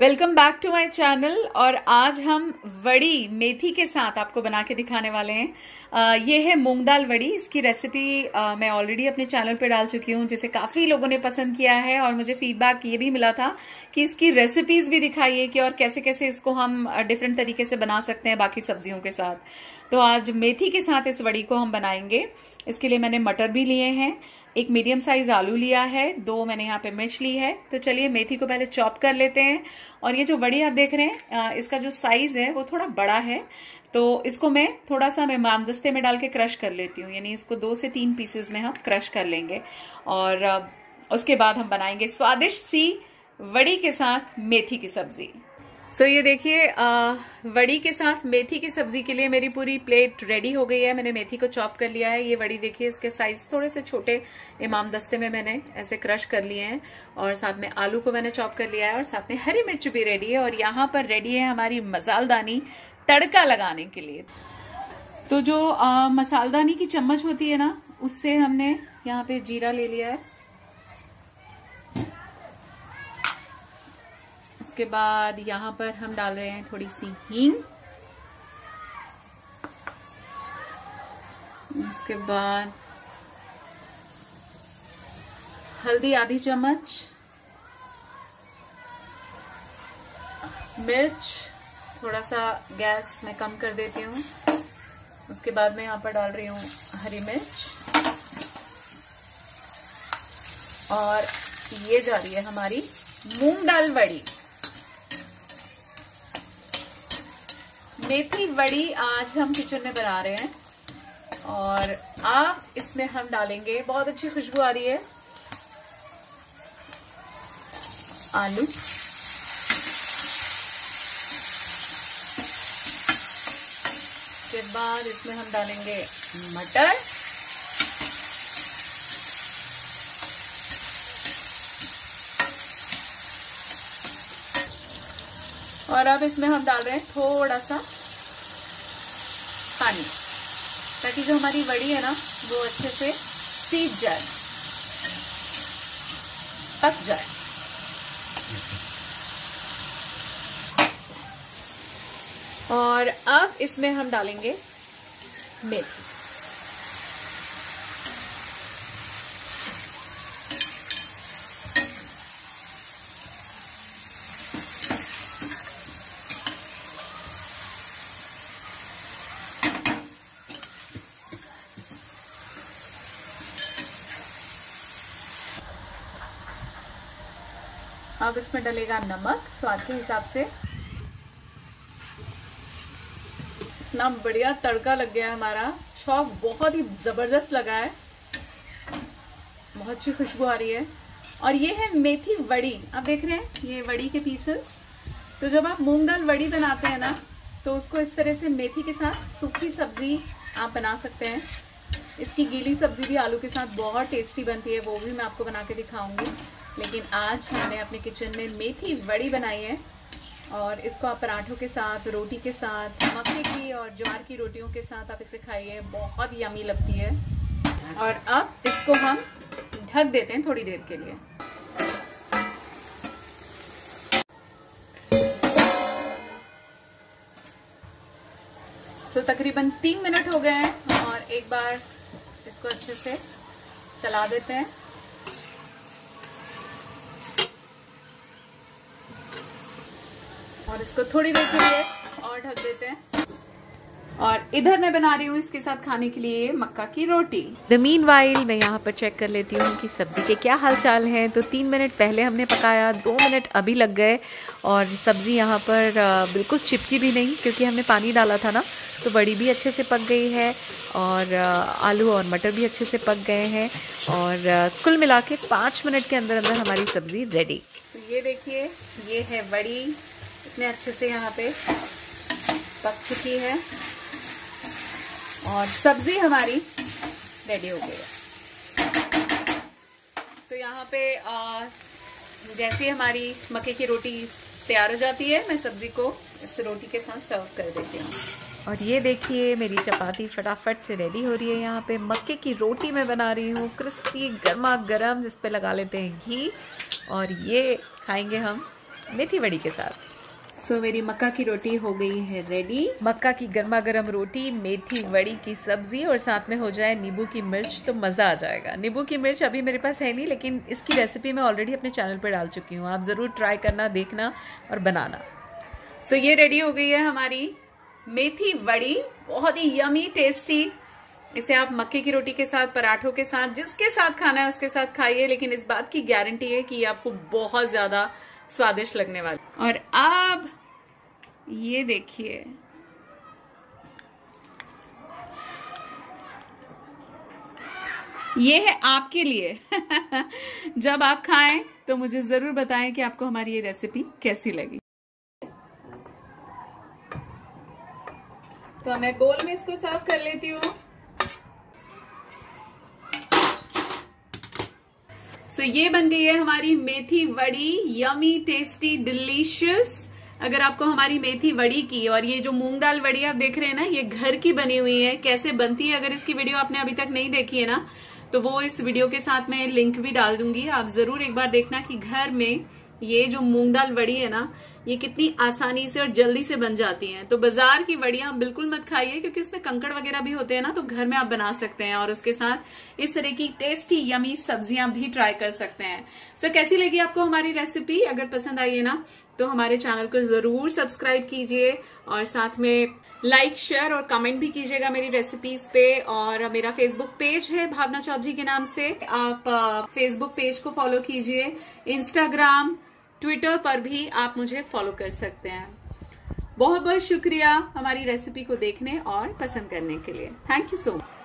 Welcome back to my channel. और आज हम वड़ी मेथी के साथ आपको बना के दिखाने वाले हैं। ये है मूंग दाल वड़ी। इसकी रेसिपी मैं ऑलरेडी अपने चैनल पे डाल चुकी हूँ, जिसे काफ़ी लोगों ने पसंद किया है। और मुझे फीडबैक ये भी मिला था कि इसकी रेसिपीज़ भी दिखाइए कि और कैसे कैसे इसको हम डिफरेंट तरीके से बना सकते हैं बाकी सब्जियों के साथ। तो आज मेथी के साथ इस वड़ी को हम बनाएंगे। इसके लिए मैंने मटर भी लिए हैं, एक मीडियम साइज आलू लिया है, दो मैंने यहाँ पे मिर्च ली है। तो चलिए मेथी को पहले चॉप कर लेते हैं। और ये जो वड़ी आप देख रहे हैं, इसका जो साइज है वो थोड़ा बड़ा है, तो इसको मैं थोड़ा सा मेहमान दस्ते में डाल के क्रश कर लेती हूँ। यानी इसको 2 से 3 पीसेस में हम क्रश कर लेंगे और उसके बाद हम बनाएंगे स्वादिष्ट सी वड़ी के साथ मेथी की सब्जी। सो ये देखिए, वड़ी के साथ मेथी की सब्जी के लिए मेरी पूरी प्लेट रेडी हो गई है। मैंने मेथी को चॉप कर लिया है। ये वड़ी देखिए, इसके साइज थोड़े से छोटे इमाम दस्ते में मैंने ऐसे क्रश कर लिए हैं। और साथ में आलू को मैंने चॉप कर लिया है और साथ में हरी मिर्च भी रेडी है। और यहाँ पर रेडी है हमारी मसालदानी तड़का लगाने के लिए। तो जो मसालदानी की चम्मच होती है ना, उससे हमने यहाँ पे जीरा ले लिया है। उसके बाद यहाँ पर हम डाल रहे हैं थोड़ी सी हींग। उसके बाद हल्दी आधी चम्मच, मिर्च थोड़ा सा गैस मैं कम कर देती हूँ। उसके बाद मैं यहाँ पर डाल रही हूँ हरी मिर्च। और ये जा रही है हमारी मूंग दाल वड़ी। मेथी वड़ी आज हम किचन में बना रहे हैं। और आप इसमें हम डालेंगे, बहुत अच्छी खुशबू आ रही है, आलू। के बाद इसमें हम डालेंगे मटर। और अब इसमें हम डाल रहे हैं थोड़ा सा पानी, ताकि जो हमारी वड़ी है ना वो अच्छे से सीज जाए, पक जाए। और अब इसमें हम डालेंगे मेथी। अब इसमें डलेगा नमक स्वाद के हिसाब से। इतना बढ़िया तड़का लग गया है हमारा। छौंक बहुत ही जबरदस्त लगा है, बहुत अच्छी खुशबू आ रही है। और ये है मेथी वड़ी, आप देख रहे हैं ये वड़ी के पीसेस। तो जब आप मूंग दाल वड़ी बनाते हैं ना, तो उसको इस तरह से मेथी के साथ सूखी सब्जी आप बना सकते हैं। इसकी गीली सब्जी भी आलू के साथ बहुत टेस्टी बनती है, वो भी मैं आपको बना के दिखाऊंगी। लेकिन आज हमने अपने किचन में मेथी वड़ी बनाई है। और इसको आप पराठों के साथ, रोटी के साथ, मक्के की और ज्वार की रोटियों के साथ आप इसे खाइए, बहुत यमी लगती है। और अब इसको हम ढक देते हैं थोड़ी देर के लिए। सो तकरीबन 3 मिनट हो गए हैं। और एक बार इसको अच्छे से चला देते हैं। और इसको थोड़ी देर के लिए और ढक देते हैं। और इधर मैं बना रही हूँ इसके साथ खाने के लिए मक्का की रोटी। The meanwhile मैं यहाँ पर चेक कर लेती हूँ कि सब्जी के क्या हालचाल हैं। तो 3 मिनट पहले हमने पकाया, 2 मिनट अभी लग गए। और सब्जी यहाँ पर बिल्कुल चिपकी भी नहीं, क्योंकि हमने पानी डाला था ना, तो वड़ी भी अच्छे से पक गई है और आलू और मटर भी अच्छे से पक गए हैं। और कुल मिला के 5 मिनट के अंदर अंदर हमारी सब्जी रेडी। तो ये देखिए, ये है वड़ी, इतने अच्छे से यहाँ पे पक चुकी है और सब्जी हमारी रेडी हो गई है। तो यहाँ पे जैसे हमारी मक्के की रोटी तैयार हो जाती है, मैं सब्जी को इस रोटी के साथ सर्व कर देती हूँ। और ये देखिए, मेरी चपाती फटाफट से रेडी हो रही है। यहाँ पे मक्के की रोटी मैं बना रही हूँ, क्रिस्पी गर्मा गर्म, जिस पे लगा लेते हैं घी। और ये खाएंगे हम मेथी वड़ी के साथ। सो मेरी मक्का की रोटी हो गई है रेडी। मक्का की गर्मा गर्म रोटी, मेथी वड़ी की सब्जी और साथ में हो जाए नींबू की मिर्च तो मज़ा आ जाएगा। नींबू की मिर्च अभी मेरे पास है नहीं, लेकिन इसकी रेसिपी मैं ऑलरेडी अपने चैनल पर डाल चुकी हूँ, आप ज़रूर ट्राई करना, देखना और बनाना। सो ये रेडी हो गई है हमारी मेथी वड़ी, बहुत ही यमी टेस्टी। इसे आप मक्के की रोटी के साथ, पराठों के साथ, जिसके साथ खाना है उसके साथ खाइए, लेकिन इस बात की गारंटी है कि ये आपको बहुत ज़्यादा स्वादिष्ट लगने वाला। और अब ये देखिए, ये है आपके लिए। जब आप खाएं तो मुझे जरूर बताएं कि आपको हमारी ये रेसिपी कैसी लगी। तो मैं बोल में इसको सर्व कर लेती हूँ। सो ये बन गई है हमारी मेथी वड़ी, यमी टेस्टी डिलीशियस। अगर आपको हमारी मेथी वड़ी की और ये जो मूंग दाल वड़ी आप देख रहे हैं ना, ये घर की बनी हुई है, कैसे बनती है, अगर इसकी वीडियो आपने अभी तक नहीं देखी है ना, तो वो इस वीडियो के साथ मैं लिंक भी डाल दूंगी, आप जरूर एक बार देखना कि घर में ये जो मूंग दाल वड़ी है ना, ये कितनी आसानी से और जल्दी से बन जाती है। तो बाजार की वड़ियां आप बिल्कुल मत खाइए, क्योंकि उसमें कंकड़ वगैरह भी होते हैं ना, तो घर में आप बना सकते हैं और उसके साथ इस तरह की टेस्टी यमी सब्जियां भी ट्राई कर सकते हैं। सो कैसी लगी आपको हमारी रेसिपी? अगर पसंद आई है ना, तो हमारे चैनल को जरूर सब्सक्राइब कीजिए और साथ में लाइक, शेयर और कमेंट भी कीजिएगा मेरी रेसिपीज पे। और मेरा फेसबुक पेज है भावना चौधरी के नाम से, आप फेसबुक पेज को फॉलो कीजिए। इंस्टाग्राम, ट्विटर पर भी आप मुझे फॉलो कर सकते हैं। बहुत बहुत शुक्रिया हमारी रेसिपी को देखने और पसंद करने के लिए। Thank you so much.